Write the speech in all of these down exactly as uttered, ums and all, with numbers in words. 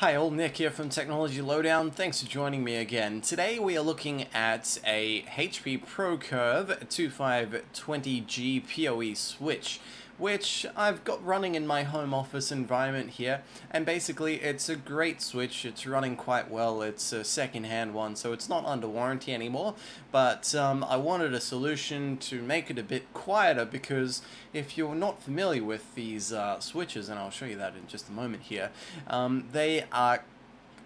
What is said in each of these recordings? Hi, all, Nick here from Technology Lowdown. Thanks for joining me again. Today we are looking at a H P ProCurve twenty-five twenty G P O E switch, which I've got running in my home office environment here, and basically it's a great switch. It's running quite well. It's a second-hand one, so it's not under warranty anymore, but um, I wanted a solution to make it a bit quieter, because if you're not familiar with these uh, switches, and I'll show you that in just a moment here, um, they are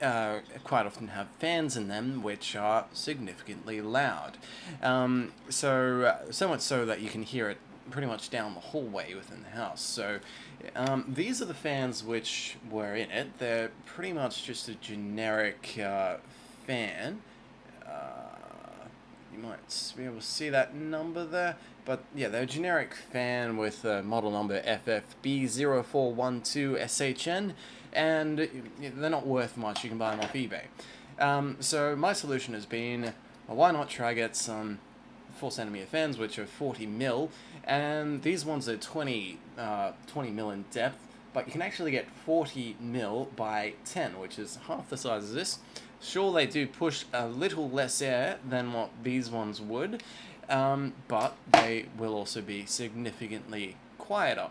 Uh, quite often have fans in them which are significantly loud, um, so uh, so much so that you can hear it pretty much down the hallway within the house. So um, these are the fans which were in it. They're pretty much just a generic uh, fan. Uh, you might be able to see that number there, but yeah, they're a generic fan with a model number F F B zero four one two S H N. And they're not worth much. You can buy them off eBay. Um, so my solution has been, well, why not try get some four centimeter fans, which are forty mil, and these ones are twenty, uh, twenty mil in depth, but you can actually get forty mil by ten, which is half the size of this. Sure, they do push a little less air than what these ones would, um, but they will also be significantly quieter.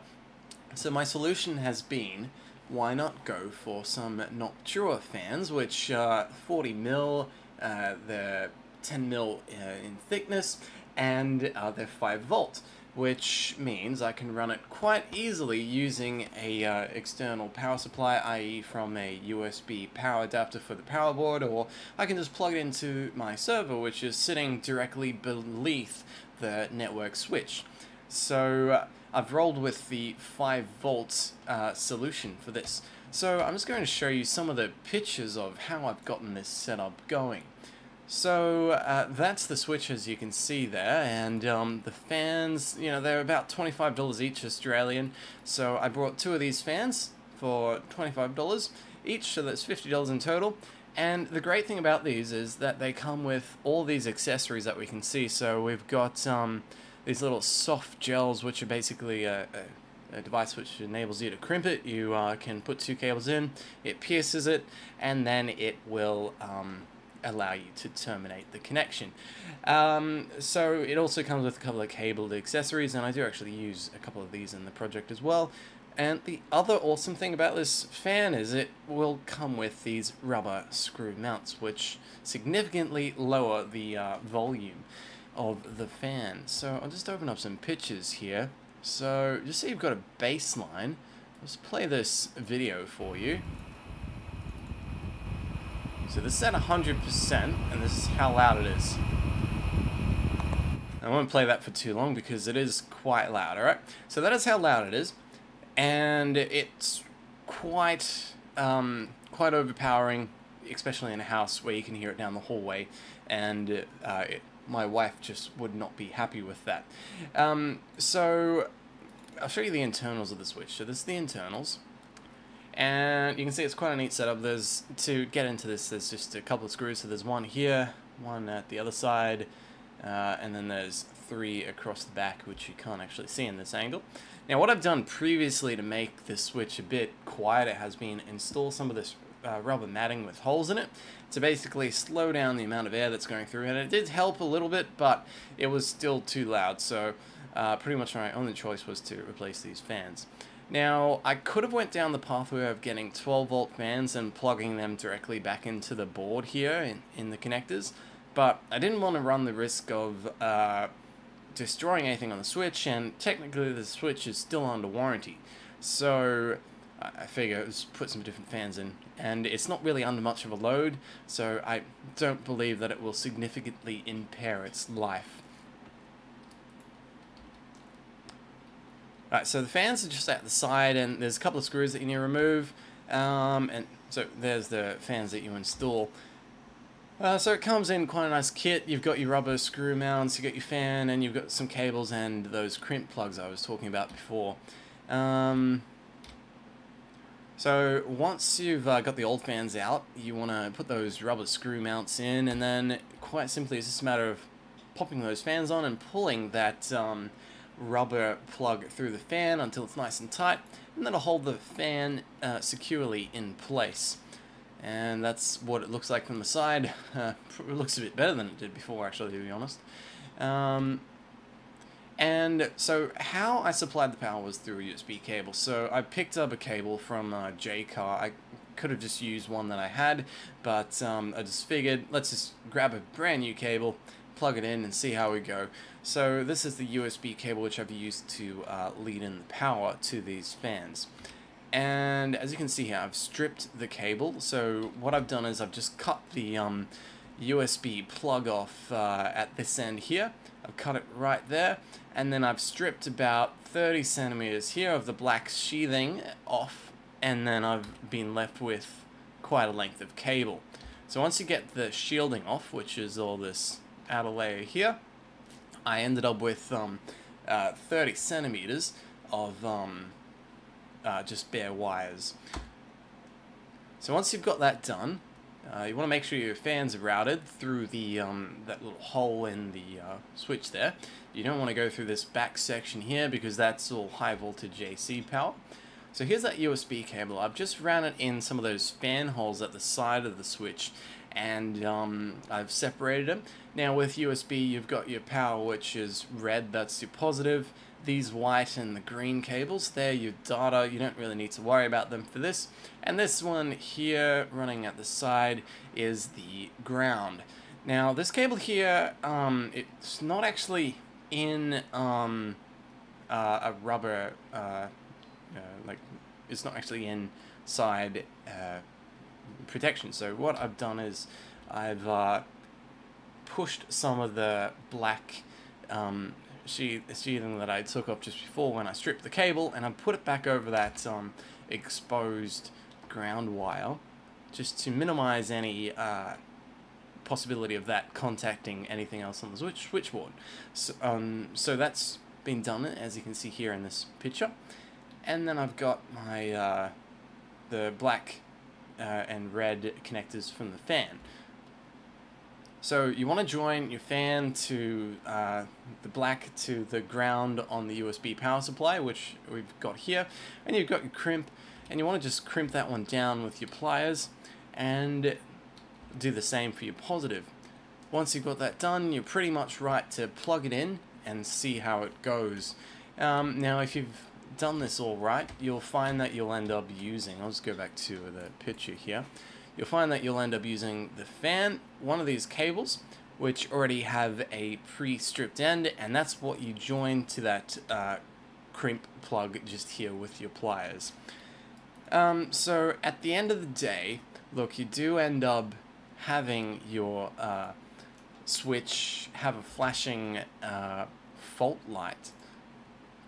So my solution has been, why not go for some Noctua fans, which are forty mil, uh, they're ten mil uh, in thickness, and uh, they're five volt, which means I can run it quite easily using a uh, external power supply, i e from a U S B power adapter for the power board, or I can just plug it into my server, which is sitting directly beneath the network switch. So uh, I've rolled with the five volt uh, solution for this. So I'm just going to show you some of the pictures of how I've gotten this setup going. So uh, that's the switch, as you can see there, and um, the fans, you know, they're about twenty-five dollars each Australian. So I brought two of these fans for twenty-five dollars each, so that's fifty dollars in total. And the great thing about these is that they come with all these accessories that we can see. So we've got um, these little soft gels, which are basically a, a, a device which enables you to crimp it. You uh, can put two cables in, it pierces it, and then it will um, allow you to terminate the connection. Um, so it also comes with a couple of cabled accessories, and I do actually use a couple of these in the project as well. And the other awesome thing about this fan is it will come with these rubber screw mounts, which significantly lower the uh, volume of the fan. So I'll just open up some pictures here. So just so you've got a baseline, let's play this video for you. So this is at one hundred percent, and this is how loud it is. I won't play that for too long because it is quite loud, alright? So that is how loud it is, and it's quite, um, quite overpowering, especially in a house where you can hear it down the hallway, and uh, it my wife just would not be happy with that. Um, so I'll show you the internals of the switch. So this is the internals, and you can see it's quite a neat setup. There's, to get into this, there's just a couple of screws. So there's one here, one at the other side, uh, and then there's three across the back, which you can't actually see in this angle. Now, what I've done previously to make this switch a bit quieter has been install some of this Uh, rubber matting with holes in it to basically slow down the amount of air that's going through, and it did help a little bit, but it was still too loud. So uh, pretty much my only choice was to replace these fans. Now, I could have went down the pathway of getting twelve volt fans and plugging them directly back into the board here in, in the connectors, but I didn't want to run the risk of uh, destroying anything on the switch, and technically the switch is still under warranty. So I figure let's put some different fans in, and it's not really under much of a load, so I don't believe that it will significantly impair its life. Alright, so the fans are just at the side, and there's a couple of screws that you need to remove, um, and so there's the fans that you install. Uh, so it comes in quite a nice kit. You've got your rubber screw mounts, you've got your fan, and you've got some cables and those crimp plugs I was talking about before. Um... So once you've uh, got the old fans out, you want to put those rubber screw mounts in, and then quite simply it's just a matter of popping those fans on and pulling that um, rubber plug through the fan until it's nice and tight, and that'll hold the fan uh, securely in place. and that's what it looks like from the side. Uh, it looks a bit better than it did before, actually, to be honest. Um, And so how I supplied the power was through a U S B cable. So I picked up a cable from uh, Jaycar. I could have just used one that I had, but um, I just figured, let's just grab a brand new cable, plug it in and see how we go. So this is the U S B cable which I've used to uh, lead in the power to these fans. And as you can see here, I've stripped the cable. So what I've done is I've just cut the um, U S B plug off uh, at this end here. I've cut it right there, and then I've stripped about thirty centimeters here of the black sheathing off, and then I've been left with quite a length of cable. So once you get the shielding off, which is all this outer layer here, I ended up with um, uh, thirty centimeters of um, uh, just bare wires. So once you've got that done, Uh, you want to make sure your fans are routed through the um, that little hole in the uh, switch there. You don't want to go through this back section here because that's all high voltage A C power. So here's that U S B cable. I've just ran it in some of those fan holes at the side of the switch, and um, I've separated them. Now with U S B you've got your power, which is red, that's your positive. These white and the green cables, they're your data. You don't really need to worry about them for this. And this one here running at the side is the ground. Now this cable here, um, it's not actually in um, uh, a rubber, uh, uh, like it's not actually inside uh, protection. So what I've done is I've uh, pushed some of the black um, sheathing that I took off just before when I stripped the cable, and I put it back over that um, exposed ground wire just to minimize any uh, possibility of that contacting anything else on the switch switchboard. So, um, so that's been done, as you can see here in this picture. And then I've got my uh, the black uh, and red connectors from the fan. So you want to join your fan to uh, the black to the ground on the U S B power supply, which we've got here, and you've got your crimp, and you want to just crimp that one down with your pliers and do the same for your positive. Once you've got that done, you're pretty much right to plug it in and see how it goes. Um, now if you've done this all right, you'll find that you'll end up using, I'll just go back to the picture here, you'll find that you'll end up using the fan, one of these cables, which already have a pre-stripped end, and that's what you join to that uh, crimp plug just here with your pliers. Um, so at the end of the day, look, you do end up having your uh, switch have a flashing uh, fault light,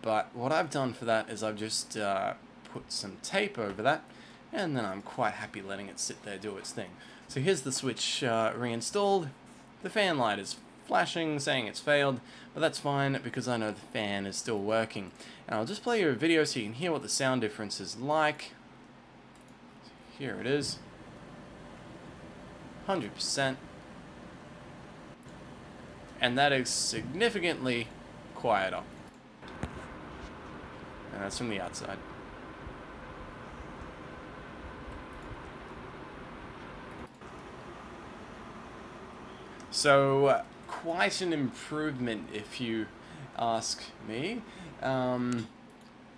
but what I've done for that is I've just uh, put some tape over that, and then I'm quite happy letting it sit there, do its thing. So here's the switch uh, reinstalled. The fan light is flashing, saying it's failed, but that's fine because I know the fan is still working. And I'll just play you a video so you can hear what the sound difference is like. Here it is. one hundred percent. And that is significantly quieter. And that's from the outside. So uh, quite an improvement if you ask me. Um,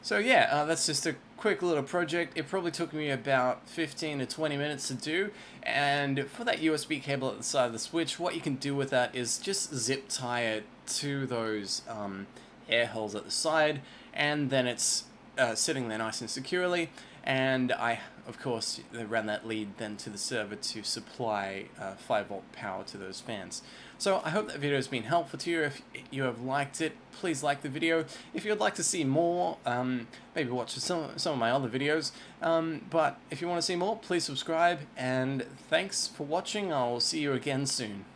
so yeah, uh, that's just a quick little project. It probably took me about fifteen to twenty minutes to do. And for that U S B cable at the side of the switch, what you can do with that is just zip tie it to those um, air holes at the side, and then it's uh, sitting there nice and securely. And I, of course, ran that lead then to the server to supply uh, five volt power to those fans. So I hope that video has been helpful to you. If you have liked it, please like the video. If you'd like to see more, um, maybe watch some, some of my other videos. Um, but if you want to see more, please subscribe. And thanks for watching. I'll see you again soon.